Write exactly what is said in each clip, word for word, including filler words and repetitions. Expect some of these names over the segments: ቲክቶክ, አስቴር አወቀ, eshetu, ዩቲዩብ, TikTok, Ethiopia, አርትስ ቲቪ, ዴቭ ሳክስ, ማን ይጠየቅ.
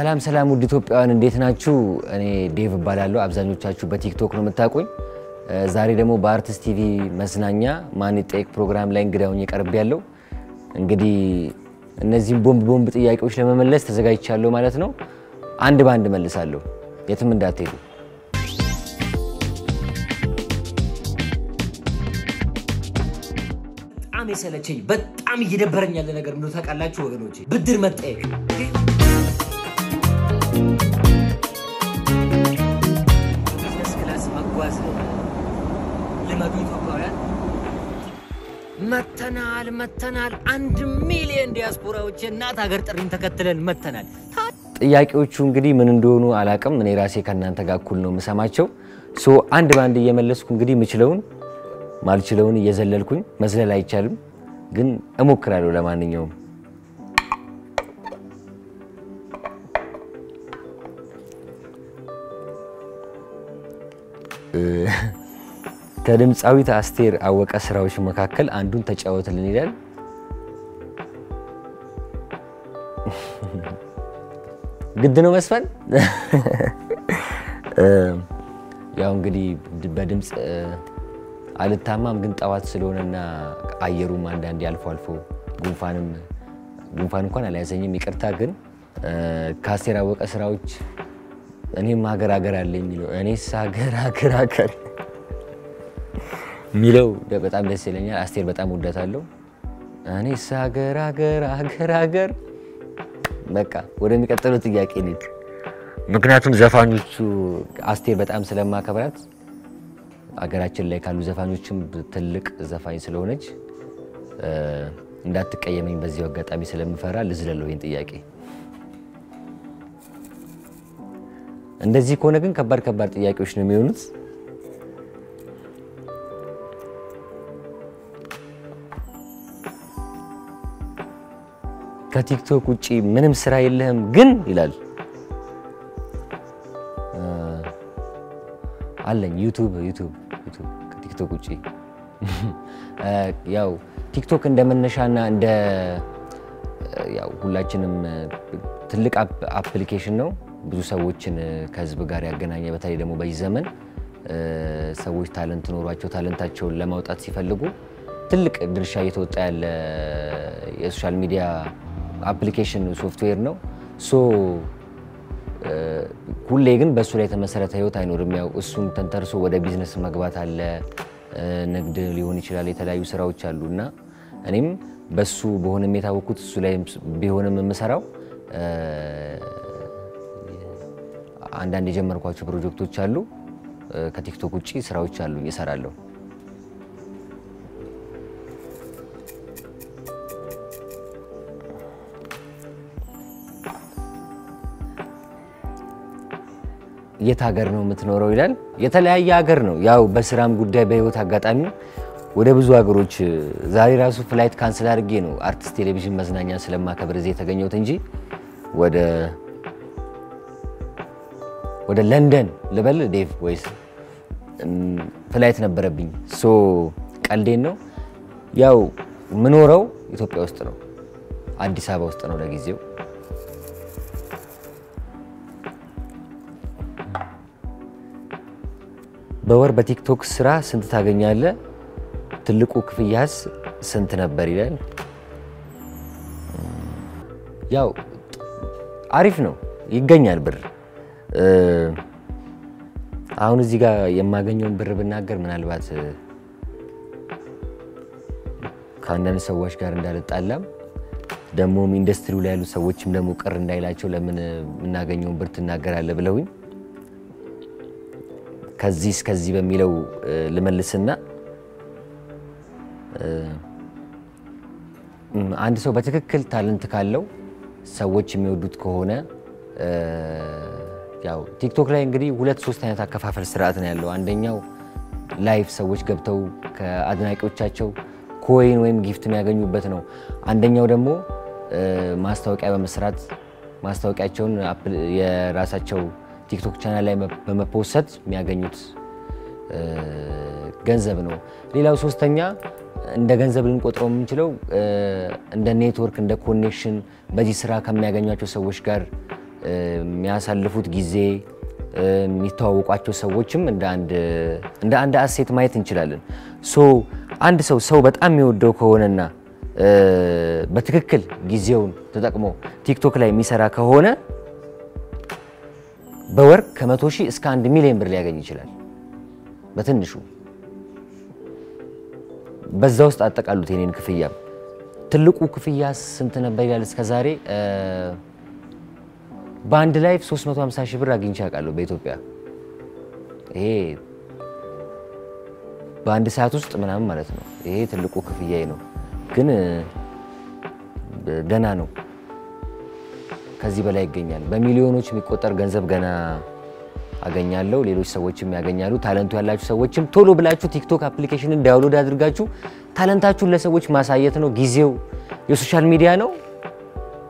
سلام سلام ود ኢትዮጵያውያን እንዴት ናችሁ? እኔ ዴቭ ባላለው አብዛኞቻችሁ በቲክቶክ ነው መታቆኝ ዛሬ ደግሞ በአርቲስት ቲቪ መስናኛ ማን ይጠይቅ ፕሮግራም ላይ እንግዳውን ይቀርብ ያለው እንግዲህ እነዚህ ቦምብ ቦምብ ጥያቄዎች ለመመለስ ተዘጋጅቻለሁ ማለት ነው አንድ ባንድ መልሳለሁ የትም እንዳትሄዱ በጣም እየሰለቸኝ በጣም እየደበረኝ ያለ ነገር ምንድነው ታውቃላችሁ ወገኖቼ ብድር መጠየቅ መተናል መተናል አንድ ሚሊዮን ዲያስፖራዎች እናት ሀገር ጥሪን ተከትለን መተናል ጥያቄዎቹ እንግዲህ ምን እንደሆኑ አላቀም እኔ ራሴ ከናንተ ጋር ኩል ነው መስማቸው ሶ አንድ ባንድ እየመለስኩ እንግዲህ ምችለውን ማልችለውን እየዘለልኩኝ መስለል አይቻልም ግን እሞክራለሁ ለማንኛውም ከደምጻዊት አስቴር አወቀ ስራዎች መካከል አንዱን ተጫወተልን ይላል ግድ ነው መስፈን ያው እንግዲህ በደምጽ አልታማም ግን ጣዋት ስለሆነና አየሩም አንዳንድ ያልፎ አልፎ ጉንፋንም ጉንፋን እንኳን አላያዘኝም ይቅርታ ግን ካስቴር አወቀ ስራዎች እኔም ሀገር ሀገር አለኝ የሚለው እኔስ ሀገር ሀገር ሀገር ሚለው በጣም ደስ ይለኛል አስቴር በጣም ወዳታለሁ እኔስ ሀገር ሀገር ሀገር ሀገር በቃ ወደሚቀጥለው ጥያቄ ልጅ ምክንያቱም ዘፋኞቹ አስቴር በጣም ስለማከብራት አገራችን ላይ ካሉ ዘፋኞችም ትልቅ ዘፋኝ ስለሆነች እንዳትቀየመኝ በዚህ አጋጣሚ ስለምፈራ ልዝለለው ይሄን ጥያቄ እንደዚህ ከሆነ ግን ከባድ ከባድ ጥያቄዎች ነው የሚሆኑት ከቲክቶክ ውጪ ምንም ስራ የለህም ግን ይላል አለኝ ዩቲዩብ ዩቲዩብ ዩቲዩብ ከቲክቶክ ውጪ ያው ቲክቶክ እንደመነሻና እንደ ያው ሁላችንም ትልቅ አፕሊኬሽን ነው ብዙ ሰዎችን ከህዝብ ጋር ያገናኘ በተለይ ደግሞ በዚህ ዘመን ሰዎች ታለንት ኖሯቸው ታለንታቸውን ለማውጣት ሲፈልጉ ትልቅ ድርሻ እየተወጣ ያለ የሶሻል ሚዲያ አፕሊኬሽን ሶፍትዌር ነው ሶ ሁሌ ግን በሱ ላይ ተመሰረተ ህይወት አይኖርም ያው እሱን ተንተርሶ ወደ ቢዝነስ መግባት አለ ንግድ ሊሆን ይችላል የተለያዩ ስራዎች አሉና እኔም በሱ በሆነም የታወቁት እሱ ላይ ቢሆንም መሰራው አንድ አንድ የጀመርኳቸው ፕሮጀክቶች አሉ ከቲክቶክ ውጪ ስራዎች አሉ እየሰራለሁ የታገር ነው የምትኖረው ይላል የተለያየ ሀገር ነው ያው በስራም ጉዳይ በህይወት አጋጣሚ ወደ ብዙ ሀገሮች ዛሬ ራሱ ፍላይት ካንሰል አድርጌ ነው አርቲስት ቴሌቪዥን መዝናኛ ስለማከብር እዚህ ተገኘሁት እንጂ ወደ ወደ ለንደን ለበል ዴቭ ወይስ ፍላይት ነበረብኝ ሶ ቀልዴን ነው ያው ምኖረው ኢትዮጵያ ውስጥ ነው አዲስ አበባ ውስጥ ነው ለጊዜው በወር በቲክቶክ ስራ ስንት ታገኛለህ? ትልቁ ክፍያስ ስንት ነበር ይላል? ያው አሪፍ ነው ይገኛል ብር አሁን እዚህ ጋር የማገኘው ብር ብናገር ምናልባት ካንዳንድ ሰዎች ጋር እንዳልጣላም ደሞ ኢንደስትሪው ላይ ያሉ ሰዎችም ደሞ ቅር እንዳይላቸው ለምን እናገኘው ብር ትናገራለህ ብለውኝ ከዚህ እስከዚህ በሚለው ለመልስና አንድ ሰው በትክክል ታለንት ካለው ሰዎች የሚወዱት ከሆነ ያው ቲክቶክ ላይ እንግዲህ ሁለት ሶስት አይነት አከፋፈል ስርዓት ነው ያለው አንደኛው ላይቭ ሰዎች ገብተው ከአድናቂዎቻቸው ኮይን ወይም ጊፍት የሚያገኙበት ነው አንደኛው ደግሞ ማስታወቂያ በመስራት ማስታወቂያቸውን የራሳቸው ቲክቶክ ቻናል ላይ በመፖስት የሚያገኙት ገንዘብ ነው ሌላው ሶስተኛ እንደ ገንዘብ ልንቆጥረው የምንችለው እንደ ኔትወርክ እንደ ኮኔክሽን በዚህ ስራ ከሚያገኙቸው ሰዎች ጋር የሚያሳልፉት ጊዜ የሚተዋወቋቸው ሰዎችም እንደ አንድ እንደ አንድ አሴት ማየት እንችላለን ሶ አንድ ሰው ሰው በጣም የሚወደው ከሆነና በትክክል ጊዜውን ተጠቅሞ ቲክቶክ ላይ የሚሰራ ከሆነ በወር ከመቶ ሺህ እስከ አንድ ሚሊዮን ብር ሊያገኝ ይችላል በትንሹ በዛው ውስጥ አጠቃሉት የኔን ክፍያ ትልቁ ክፍያ ስንት ነበር ያለ እስከ ዛሬ باند لايف ثلاثمية وخمسين ألف ብር አግኝቻለሁ በኢትዮጵያ ይሄ ባንድ ሰዓት ውስጥ ምናምን ማለት ነው ይሄ ትልቁ ክፍያዬ ነው ግን ደና ነው ከዚህ በላይ ይገኛል በሚሊዮኖች የሚቆጠር ገንዘብ ገና አገኛለሁ ሌሎች ሰዎችም ያገኛሉ ታለንቱ ያላችሁ ሰዎችም ቶሎ ብላችሁ ቲክቶክ አፕሊኬሽንን ዳውንሎድ አድርጋችሁ ታለንታችሁን ለሰዎች ማሳየት ነው ጊዜው የሶሻል ሚዲያ ነው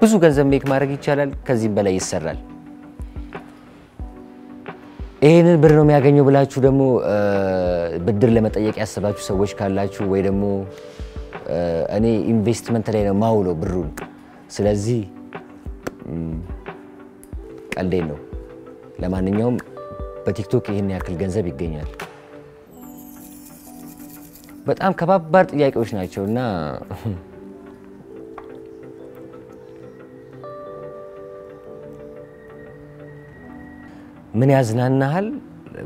ብዙ ገንዘብ ሜክ ማድረግ ይቻላል ከዚህ በላይ ይሰራል ይሄንን ብር ነው የሚያገኘው ብላችሁ ደሞ ብድር ለመጠየቅ ያሰባችሁ ሰዎች ካላችሁ ወይ ደሞ እኔ ኢንቨስትመንት ላይ ነው ማውሎ ብሩን ስለዚህ ቀልዴ ነው ለማንኛውም በቲክቶክ ይሄን ያክል ገንዘብ ይገኛል በጣም ከባባር ጥያቄዎች ናቸውና من يزنانهال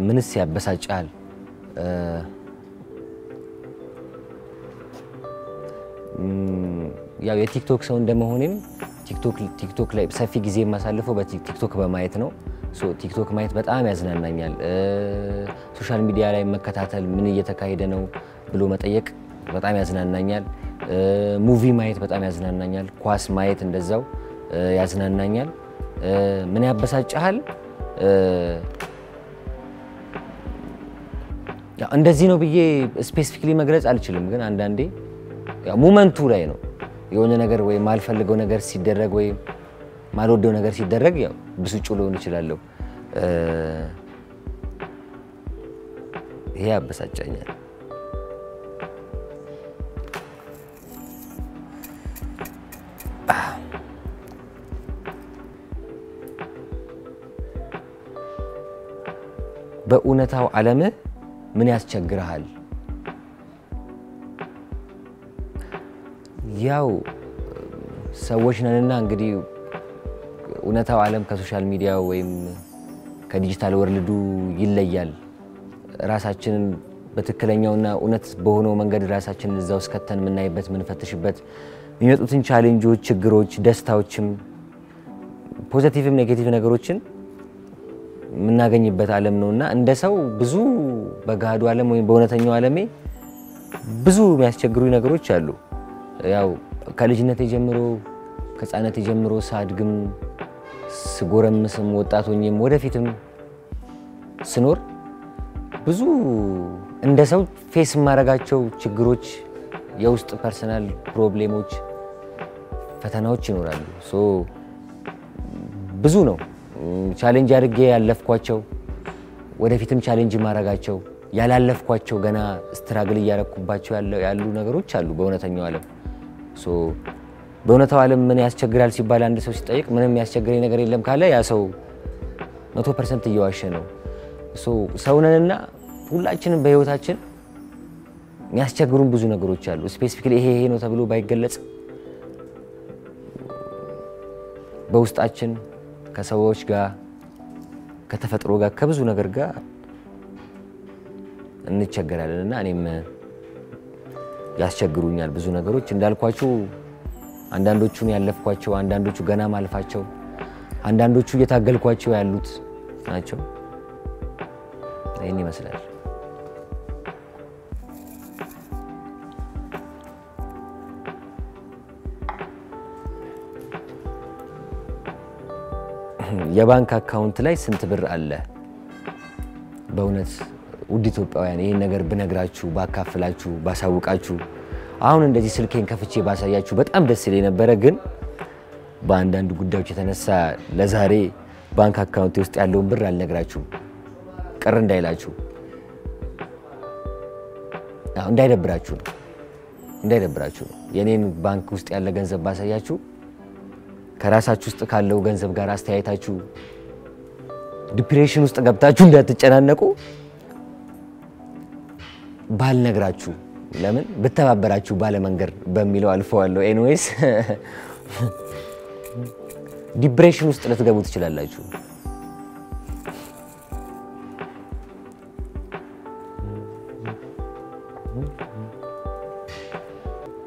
من السياب بساجال أه... يا يا تيك توك سون دمهونين تيك توك تيك توك لا بسافي غزي ما سالفو بتيك توك بمايت نو سو تيك توك مايت በጣም ያዝናናኛል ሶሻል ሚዲያ ላይ መከታተል ምን እየተካሄደ ነው ብሎ መጠየቅ በጣም ያዝናናኛል ሙቪ ማይት በጣም ያዝናናኛል ኳስ ማይት እንደዛው ያዝናናኛል ምን ያበሳጫል ያ እንደዚህ ነው ብዬ ስፔሲፊካሊ መግለጽ አልችልም ግን አንድ አንዴ ያ ሞመንቱ ላይ ነው የሆነ ነገር ወይ ማልፈልገው ነገር ሲደረግ ወይ ማልወደው ነገር ሲደረግ ያው ብስጩ ሊሆን ይችላል ያ በሳጨኛል በኡነታው ዓለም ምን ያስቸግራል ያው ሰዎች ነንና እንግዲህ ኡነታው ዓለም ከሶሻል ሚዲያ ወይም ከዲጂታል ወርልዱ ይለያል ራሳችንን በትክክለኛውና ኡነት በሆነው መንገድ ራሳችንን እዛው ስከተን ምናይበት ምንፈትሽበት የሚመጡትን ቻሌንጆች ችግሮች ደስታዎችም ፖዚቲቭም ኔጌቲቭ ነገሮችን ምናገኝበት ዓለም ነውና እንደ ሰው ብዙ በጋዱ ዓለም ወይ በእውነተኛው ዓለም ብዙ የሚያስቸግሩ ነገሮች አሉ ያው ከልጅነት ጀምሮ ከጻነት ጀምሮ ሳድግም ስጎረምስም ወጣቶኝም ወደፊትም ስኖር ብዙ እንደ ሰው ፌስ ማረጋቸው ችግሮች የውስጥ ፐርሰናል ፕሮብሌሞች ፈተናዎች ይኖራሉ ሶ ብዙ ነው ቻሌንጅ አድርጌ ያለፍኳቸው ወደፊትም ቻሌንጅ ማረጋቸው ያላለፍኳቸው ገና ስትራግል ያረኩባቸው ያሉ ነገሮች አሉ በእውነተኛው ዓለም ሶ በእውነተኛው ዓለም ምን ያስቸግራል ሲባል አንድ ሰው ሲጠይቅ ምንም ያስቸግረኝ ነገር የለም ካለ ያ ሰው መቶ ፐርሰንት እየዋሸ ነው ሶ ሰውነንና ሁላችንም በህይወታችን የሚያስቸግሩን ብዙ ነገሮች አሉ ስፔሲፊካሊ ይሄ ይሄ ነው ተብሎ ባይገለጽ በውስጣችን ከሰዎች ጋር ከተፈጥሮ ጋር ከብዙ ነገር ጋር እንቸገራለንና እኔም ያስቸግሩኛል ብዙ ነገሮች እንዳልኳችሁ አንዳንዶቹን ያለፍኳቸው አንዳንዶቹ ገና ማልፋቸው አንዳንዶቹ እየታገልኳቸው ያሉት ናቸው እኔን ይመስላል يا بانك أكاونت لاي سنت بر الله بونت ودي توبة يعني إيه نجار بنجراتشو باكافلاتشو باساوكاتشو عاون إن دجيسل كين كفتشي باساياتشو بس أم دسيلينا برجن باندان دقداو تتنسى لزهري بانك أكاونت يست علوم بر الله نجراتشو كرن دايلاتشو عاون دايل براتشو دايل براتشو يعني بانك يست على جنز باساياتشو ከራሳችሁ ውስጥ ካለው ገንዘብ ጋር አስተያይታችሁ ዲፕሬሽን ውስጥ ገብታችሁ እንዳትጨናነቁ ባል ነግራችሁ ለምን በተባበራችሁ ባለ መንገር በሚለው አልፈዋለሁ ኤኒዌይስ ዲፕሬሽን ውስጥ ለተገቡ ትችላላችሁ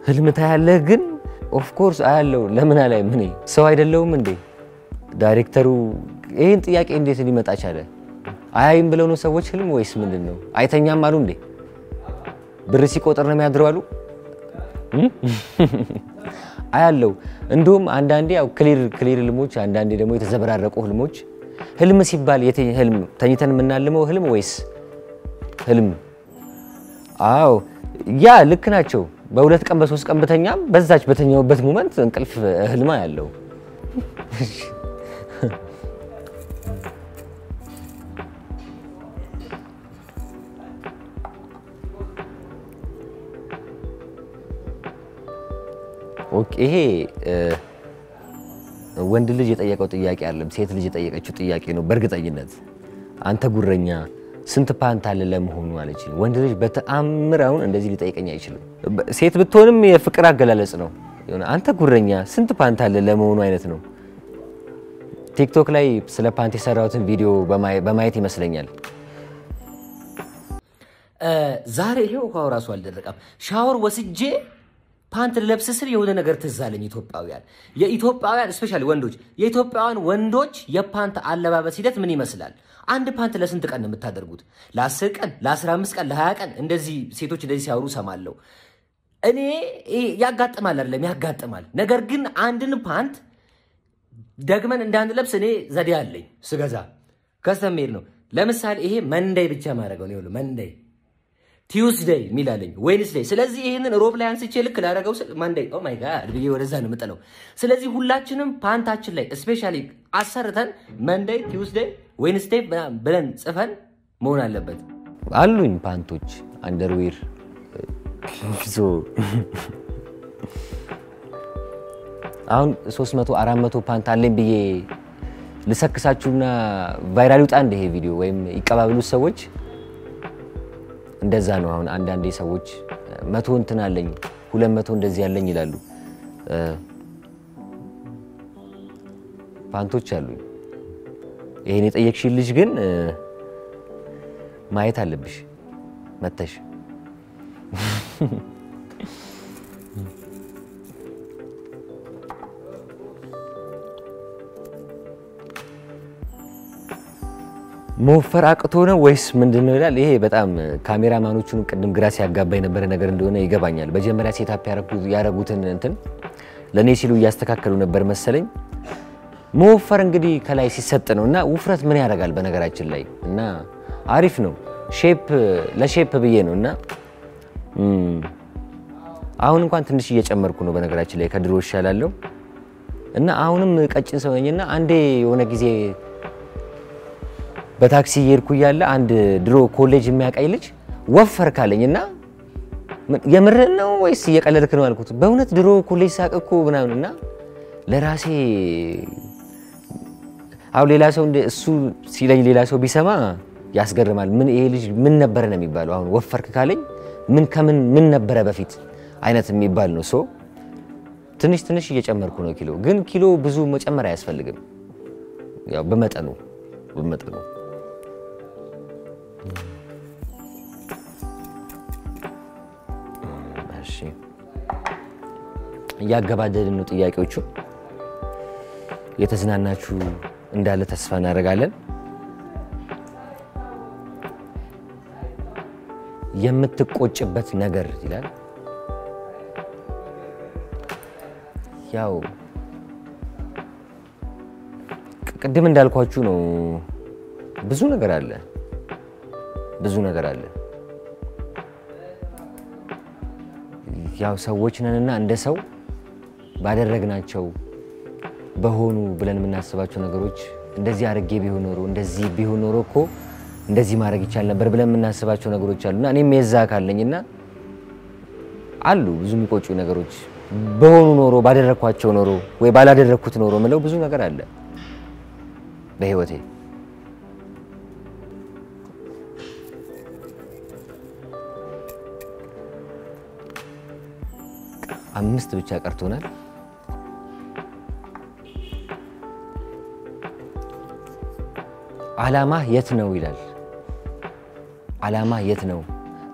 ህልምታ ያለ ግን ኦፍ ኮርስ አያለው ለምን አላይ ምን ሰው አይደለም እንዴ ዳይሬክተሩ ይሄን ጥያቄ እንዴት ሊመጣ ቻለ አያይም ብለው ነው ሰዎች ህልም ወይስ ምንድነው አይተኛም አሉ እንዴ ብር ሲቆጥር ነው የሚያድረው አሉ አያለው እንዶም አንድ አንዴ ያው ክሊር ክሊር ህልሞች አንድ አንዴ ደግሞ የተዘበራረቁ ህልሞች ህልም ሲባል የትኝ ህልም ተኝተን ምናልመው ህልም ወይስ ህልም አው ያ ልክ ናቸው በሁለት ቀን በሶስት ቀን በተኛም በዛች በተኛውበት ሞመንት እንቅልፍ ህልማ ያለው ኦኬ ወንድ ልጅ የጠየቀው ጥያቄ አይደለም ሴት ልጅ የጠየቀችው ጥያቄ ነው በርግጠኝነት አንተ ጉረኛ ስንት ፓንት አለ ለመሆኑ አለችኝ ወንድ ልጅ በተአምራውን እንደዚህ ሊጠይቀኝ አይችልም ሴት ብትሆንም የፍቅር አገላለጽ ነው ይሁን አንተ ጉረኛ ስንት ፓንት አለ ለመሆኑ አይነት ነው ቲክቶክ ላይ ስለ ፓንት የሰራሁትን ቪዲዮ በማየት ይመስለኛል ዛሬ ይሄው ኳው ራሱ አልደረቀም ሻወር ወስጄ ፓንት ለብስ ስል የሆነ ነገር ተዛለኝ ኢትዮጵያውያን የኢትዮጵያውያን ስፔሻሊ ወንዶች የኢትዮጵያውያን ወንዶች የፓንት አለባበስ ሂደት ምን ይመስላል አንድ ፓንት ለስንት ቀን የምታደርጉት ለ10 ቀን ለ15 ቀን ለ20 ቀን እንደዚህ ሴቶች እንደዚህ ሲያወሩ ሰማለሁ እኔ ያጋጥማል አይደለም ያጋጥማል ነገር ግን አንድን ፓንት ደግመን እንዳንለብስ እኔ ዘዴ አለኝ ስገዛ ከሰሜር ነው ለምሳሌ ይሄ መንደይ ብቻ ማረገው ነው መንደይ Tuesday ሚላለኝ Wednesday ስለዚህ ይሄንን ሮብ ላይ አንስቼ ልክ ላረጋው Monday ኦ ማይ ጋድ ብዬ ወደዛ ነው መጣለው ስለዚህ ሁላችንም ፓንታችን ላይ ስፔሻሊ አሰርተን Monday Tuesday Wednesday ብለን ጽፈን መሆን አለበት አሉኝ ፓንቶች አንደርዌር ሶ አሁን ሶስት መቶ አራት መቶ ፓንት አለኝ ብዬ ለሰክሳችሁና ቫይራል ይወጣ እንደ ይሄ ቪዲዮ ወይም ይቀባብሉ ሰዎች እንደዛ ነው አሁን አንድ አንዴ ሰዎች መቶ እንትን አለኝ ሁለት መቶ እንደዚህ ያለኝ ይላሉ ፓንቶች አሉኝ ይሄን የጠየቅሽ ልጅ ግን ማየት አለብሽ መተሽ ሞፈር አቅቶ ነው ወይስ ምንድነው ይላል ይሄ በጣም ካሜራማኖቹን ቅድም ግራስ ያጋባይ ነበር ነገር እንደሆነ ይገባኛል በጀመሪያ ሴታፕ ያረጉት ያረጉትን እንትን ለኔ ሲሉ ያስተካከሉ ነበር መሰለኝ ሞፈር እንግዲህ ከላይ ሲሰጥ ነውና ውፍረት ምን ያረጋል በነገራችን ላይ እና አሪፍ ነው ሼፕ ለሼፕ ብዬ ነውና አሁን እንኳን ትንሽ እየጨመርኩ ነው በነገራችን ላይ ከድሮ ይሻላልው እና አሁንም ቀጭን ሰው ነኝና አንዴ የሆነ ጊዜ በታክሲ ይርኩ ያለ አንድ ድሮ ኮሌጅ የሚያቀይ ልጅ ወፈርካለኝና የምር ነው ወይስ የቀለልክ ነው አልኩት በእውነት ድሮ ኮሌጅ ሳቀኩ ምናምንና ለራሴ አው ሌላ ሰው እንደ እሱ ሲለኝ ሌላ ሰው ቢሰማ ያስገርማል ምን ይሄ ልጅ ምን ነበር ነው የሚባለው አሁን ወፈርካለኝ ምን ከምን ምን ነበር በፊት አይነት የሚባል ነው ሶ ትንሽ ትንሽ እየጨመርኩ ነው ኪሎ ግን ኪሎ ብዙ መጨመር አያስፈልግም ያው በመጠኑ በመጠኑ እሺ ያጋባደልን ጥያቄዎቹ የተዝናናችሁ እንዳለ ተስፋ እናደርጋለን የምትቆጭበት ነገር ይላል ያው ቅድም እንዳልኳችሁ ነው ብዙ ነገር አለ ብዙ ነገር አለ ያው ሰዎች ነንና እንደ ሰው ባደረግናቸው በሆኑ ብለን እናስባቸው ነገሮች እንደዚህ አርጌ ቢሆን ኖሮ እንደዚህ ቢሆን ኖሮ እኮ እንደዚህ ማረግ ይቻል ነበር ብለን እናስባቸው ነገሮች አሉና እኔም የዛ ካለኝና አሉ ብዙ የሚቆጩ ነገሮች በሆኑ ኖሮ ባደረኳቸው ኖሮ ወይ ባላደረኩት ኖሮ ምለው ብዙ ነገር አለ በህይወቴ አምስት ብቻ ቀርቶናል አላማ የት ነው ይላል አላማ የት ነው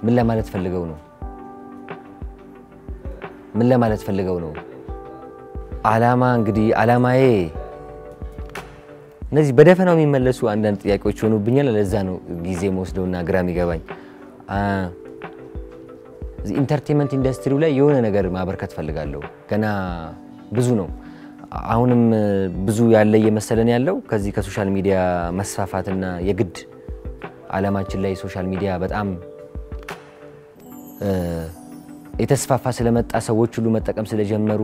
ምን ለማለት ፈልገው ነው ምን ለማለት ፈልገው ነው አላማ እንግዲህ አላማዬ እነዚህ በደፈናው የሚመለሱ አንዳንድ ጥያቄዎች ሆኑብኛል ለዛ ነው ግዜ መስደውና ግራም ይገባኝ አ እዚ ኢንተርቴይንመንት ኢንደስትሪው ላይ የሆነ ነገር ማበርከት ፈልጋለሁ ገና ብዙ ነው አሁንም ብዙ ያለ የመሰለን ያለው ከዚህ ከሶሻል ሚዲያ መስፋፋትና የግድ ዓለማችን ላይ ሶሻል ሚዲያ በጣም የተስፋፋ ስለመጣ ሰዎች ሁሉ መጠቀም ስለጀመሩ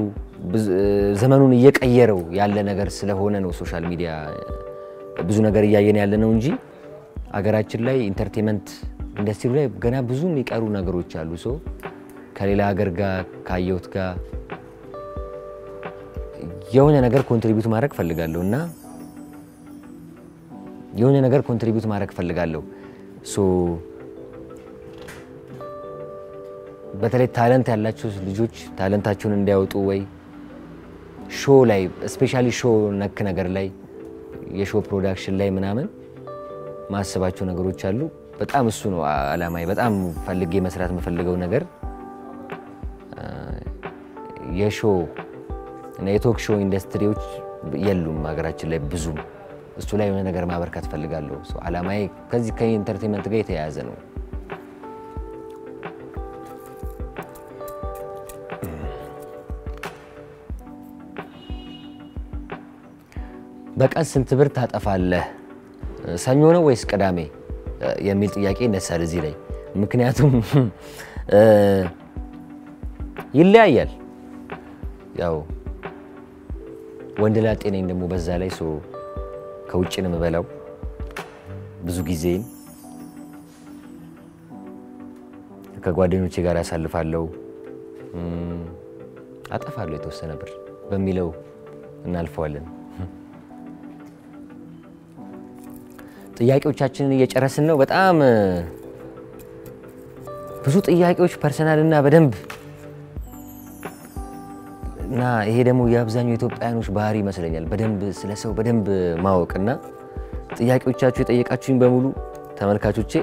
ዘመኑን እየቀየረው ያለ ነገር ስለሆነ ነው ሶሻል ሚዲያ ብዙ ነገር ያያየን ያለ ነው እንጂ አገራችን ላይ ኢንተርቴይንመንት ኢንደስትሪው ላይ ገና ብዙ የሚቀሩ ነገሮች አሉ ሶ ከሌላ ሀገር ጋር ካየውት ጋር የሆነ ነገር ኮንትሪቢዩት ማድረግ ፈልጋለሁና የሆነ ነገር ኮንትሪቢዩት ማድረግ ፈልጋለሁ ሶ በተለይ ታለንት ያላችሁ ልጆች ታለንታችሁን እንዲያወጡ ወይ ሾ ላይ ስፔሻሊ ሾ ነክ ነገር ላይ የሾ ፕሮዳክሽን ላይ ምናምን ማሰባችሁ ነገሮች አሉ በጣም እሱ ነው አላማዬ በጣም ፈልጌ መስራት መፈልገው ነገር የሾ እና የቶክ ሾው ኢንደስትሪዎች የሉም ሀገራችን ላይ ብዙ እሱ ላይ የሆነ ነገር ማበርከት ፈልጋለሁ ሶ አላማዬ ከዚህ ከኢንተርቴይንመንት ጋር የተያያዘ ነው በቀን ስንት ብር ታጠፋለህ ሰኞ ነው ወይስ ቅዳሜ የሚል ጥያቄ ነሳል እዚህ ላይ ምክንያቱም ይለያያል ያው ወንደላ ጤነኝ ደሞ በዛ ላይ ሶ ከውጭንም በላው ብዙ ጊዜ ከጓደኞቼ ጋር ያሳልፋለሁ አጠፋለሁ የተወሰነ ብር በሚለው እናልፈዋለን ጥያቄዎቻችንን እየጨረስን ነው በጣም ብዙ ጥያቄዎች ፐርሰናልና በደንብ ና ይሄ ደሞ ያብዛኛው ኢትዮጵያኖች ባህሪ መስለኛል በደንብ ስለሰው በደንብ ማወቅና ጥያቄዎቻችሁ የጠየቃችሁኝ በሙሉ ተመልካቾቼ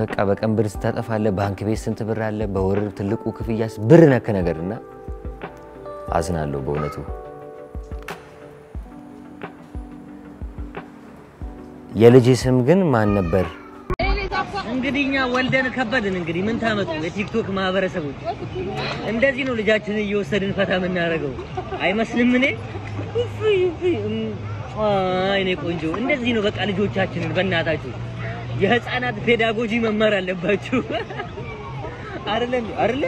በቃ በቀን ብር ተጣጣፋለ ባንክ ቤት ስንት ብር አለ በወር ትልቁ ክፍያስ ብር ነክ ነገርና አዝናለሁ በእውነቱ የልጅ ስም ግን ማን ነበር እንግዲኛ ወልደን ከበደን እንግዲህ ምን ታመጡ የቲክቶክ ማህበረሰቦች እንደዚህ ነው ልጃችንን እየወሰድን ፈታም እናረጋው አይመስልም እኔ አይ እኔ ቆንጆ እንደዚህ ነው በቃ ልጆቻችንን በእናታችሁ የህፃናት ፔዳጎጂ መማር አለባችሁ አይደለም አይደለ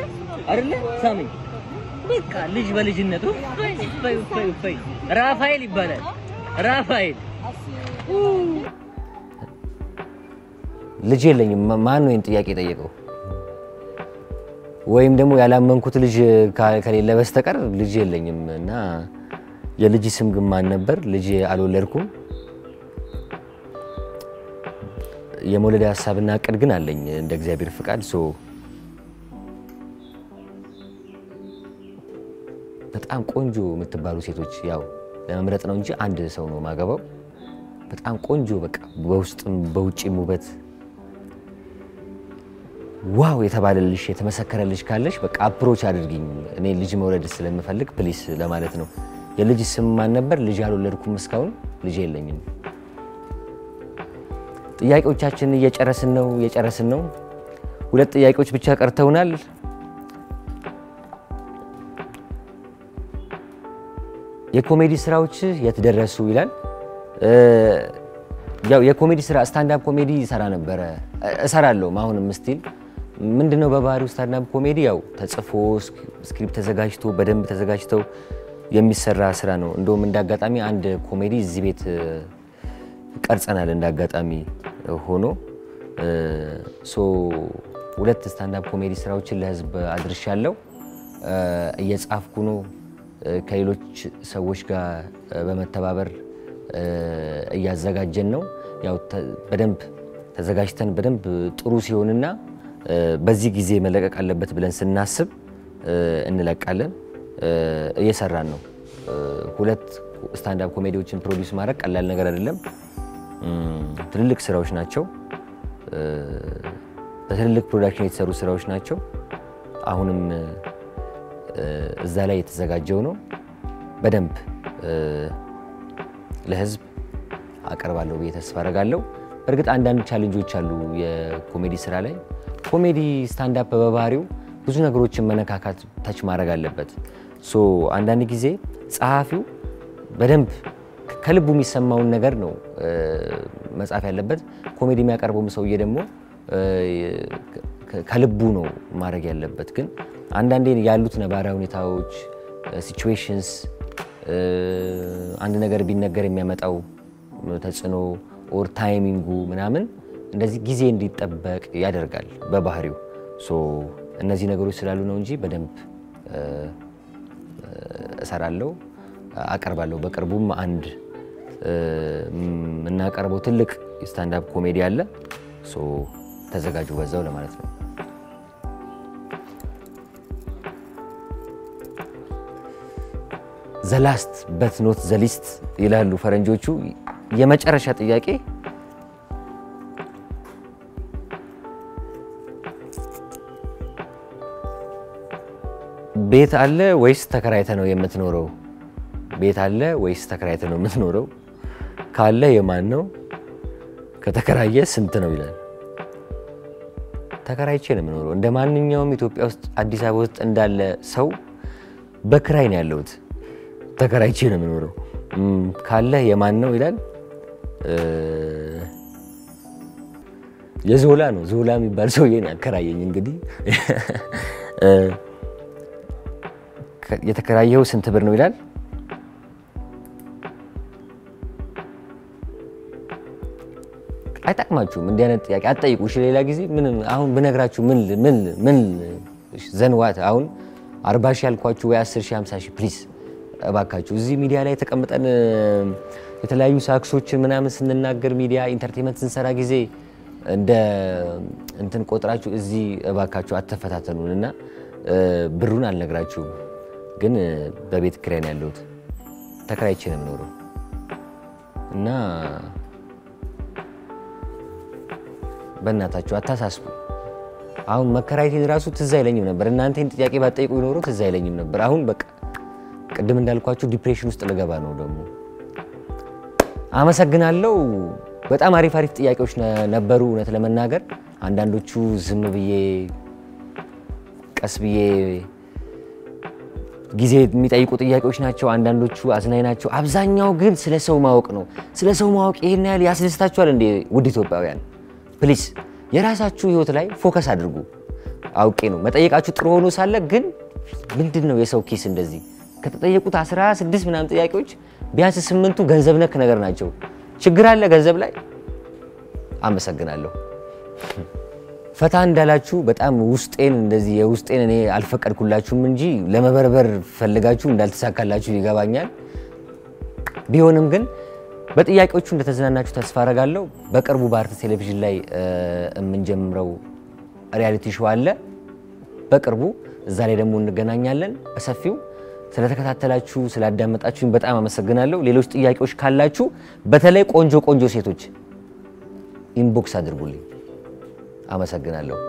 አይደለ ሳሚ በቃ ልጅ በልጅነቱ ፈይ ፈይ ፈይ ራፋኤል ይባላል ራፋኤል ልጅ የለኝ ማን ነው እንጥያቄ ጠየቀው ወይም ደሞ ያላመንኩት ልጅ ከሌለ በስተቀር ልጅ የለኝምና የልጅ ስም ግን ማን ነበር ልጅ አልወለድኩም የሞለዳ ሐሳብና ቅድ ግን አለኝ እንደ እግዚአብሔር ፍቃድ ሶ በጣም ቆንጆ የምትባሉ ሴቶች ያው ለመምረጥ ነው እንጂ አንድ ሰው ነው ማገባው በጣም ቆንጆ በቃ በውስጥም በውጭም ውበት ዋው የተባለልሽ የተመሰከረልሽ ካለሽ በቃ አፕሮች አድርጊኝ እኔ ልጅ መውለድ ስለምፈልግ ፕሊስ ለማለት ነው የልጅ ስም ማን ነበር ልጅ አልወለድኩም እስካሁን ልጅ የለኝም ጥያቄዎቻችንን እየጨረስን ነው እየጨረስን ነው ሁለት ጥያቄዎች ብቻ ቀርተውናል የኮሜዲ ስራዎች የተደረሱ ይላል ያው የኮሜዲ ስራ ስታንድ አፕ ኮሜዲ ሰራ ነበር እሰራለሁ ማሁንም ስቲል ምንድነው በባህሪው ስታንድ አፕ ኮሜዲ ያው ተጽፎ ስክሪፕት ተዘጋጅቶ በደንብ ተዘጋጅቶ የሚሰራ ስራ ነው እንደውም እንዳጋጣሚ አንድ ኮሜዲ እዚህ ቤት ቀርጸናል እንዳጋጣሚ ሆኖ ሶ ሁለት ስታንድ አፕ ኮሜዲ ስራዎችን ለህዝብ አድርሻለሁ እየጻፍኩ ነው ከሌሎች ሰዎች ጋር በመተባበር እያዘጋጀን ነው ያው በደንብ ተዘጋጅተን በደንብ ጥሩ ሲሆንና በዚህ ጊዜ መለቀቅ አለበት ብለን ስናስብ እንለቃለን እየሰራን ነው ሁለት ስታንድ አፕ ኮሜዲዎችን ፕሮዲዩስ ማድረግ ቀላል ነገር አይደለም ትልልቅ ስራዎች ናቸው በትልልቅ ፕሮዳክሽን የተሰሩ ስራዎች ናቸው አሁንም እዛ ላይ የተዘጋጀው ነው በደንብ ለህዝብ አቀርባለሁ በየተስፋ አረጋለሁ በርግጥ አንድ አንድ ቻሌንጆች አሉ የኮሜዲ ስራ ላይ ኮሜዲ ስታንድ አፕ በባሪው ብዙ ነገሮችን መነካካት ታች ማድረግ አለበት ሶ አንድ አንድ ጊዜ ጻፊው በደንብ ከልቡ የሚሰማውን ነገር ነው መጻፍ ያለበት ኮሜዲ የሚያቀርበው ሰውዬ ደግሞ ከልቡ ነው ማድረግ ያለበት ግን አንድ አንድ ያሉት ነባራው ሁኔታዎች ሲቹዌሽንስ አንድ ነገር ቢነገር የሚያመጣው ተጽኖ ኦር ታይሚንጉ ምናምን እንደዚህ ጊዜ እንዲጠበቅ ያደርጋል በባህሪው ሶ እነዚህ ነገሮች ስላሉ ነው እንጂ በደንብ እሰራለሁ አቀርባለሁ በቅርቡም አንድ እና አቀርቦ ትልቅ ስታንድ አፕ ኮሜዲ አለ ሶ ተዘጋጁ በዛው ለማለት ነው the last but not the least ይላሉ ፈረንጆቹ የመጨረሻ ጥያቄ ቤት አለ ወይስ ተከራይተህ ነው የምትኖረው ቤት አለ ወይስ ተከራይተህ ነው የምትኖረው ካለ የማን ነው ከተከራየ ስንት ነው ይላል ተከራይቼ ነው የምኖረው እንደማንኛውም ኢትዮጵያ ውስጥ አዲስ አበባ ውስጥ እንዳለ ሰው በክራይ ነው ያለው ተከራይቼ ነው የምኖረው ካለ የማን ነው ይላል የዞላ ነው ዞላ የሚባል ሰው የኔ አከራየኝ እንግዲህ የተከራየው ስንት ብር ነው ይላል አይጣቅማችሁም እንዲህ አይነት ጥያቄ አትጠይቁሽ ሌላ ጊዜ ምን አሁን በነግራችሁ ምን ምን ምን ዘንዋት አሁን አርባ ሺህ ያልኳችሁ ወይ አስር ሺህ ሃምሳ ሺህ ፕሊዝ አባካችሁ እዚ ሚዲያ ላይ ተቀምጠን የተለያዩ ሳክሶችን ምናምን ስንናገር ሚዲያ ኢንተርቴይንመንት ስንሰራ ጊዜ እንደ እንትን ቆጥራችሁ እዚ አባካችሁ አትፈታተኑና ብሩን አልነግራችሁ ግን በቤት ክራይ ያለው ተከራይቼ ነው የምኖረው እና በእናታችሁ አታሳስቡ አሁን መከራይቴን ራሱ ትዝ አይለኝም ነበር እናንተን ጥያቄ ባጠይቁ ይኖሩ ትዝ አይለኝም ነበር አሁን በቃ ቀደም እንዳልኳችሁ ዲፕሬሽን ውስጥ ለገባ ነው ደሞ አመሰግናለሁ በጣም አሪፍ አሪፍ ጥያቄዎች ነበሩ እነት ለመናገር አንዳንዶቹ ዝም ብዬ ቀስ ብዬ ጊዜ የሚጠይቁ ጥያቄዎች ናቸው አንዳንዶቹ አዝናኝ ናቸው አብዛኛው ግን ስለ ሰው ማወቅ ነው ስለ ሰው ማወቅ ይሄን ያህል ያስደስታችኋል እንዴ ውድ ኢትዮጵያውያን ፕሊዝ የራሳችሁ ህይወት ላይ ፎከስ አድርጉ አውቄ ነው መጠየቃችሁ ጥሩ ሆኖ ሳለ ግን ምንድነው የሰው ኪስ እንደዚህ ከተጠየቁት አስራ ስድስት ምናምን ጥያቄዎች ቢያንስ ስምንቱ ገንዘብ ነክ ነገር ናቸው ችግር አለ ገንዘብ ላይ አመሰግናለሁ ፈታ እንዳላችሁ በጣም ውስጤን እንደዚህ የውስጤን እኔ አልፈቀድኩላችሁም እንጂ ለመበርበር ፈልጋችሁ እንዳልተሳካላችሁ ይገባኛል ቢሆንም ግን በጥያቄዎቹ እንደተዝናናችሁ ተስፋ አረጋለሁ በቅርቡ በአርት ቴሌቪዥን ላይ እምንጀምረው ሪያሊቲ ሾው አለ በቅርቡ እዛ ላይ ደግሞ እንገናኛለን በሰፊው ስለተከታተላችሁ ስላዳመጣችሁኝ በጣም አመሰግናለሁ ሌሎች ጥያቄዎች ካላችሁ በተለይ ቆንጆ ቆንጆ ሴቶች ኢንቦክስ አድርጉልኝ አመሰግናለሁ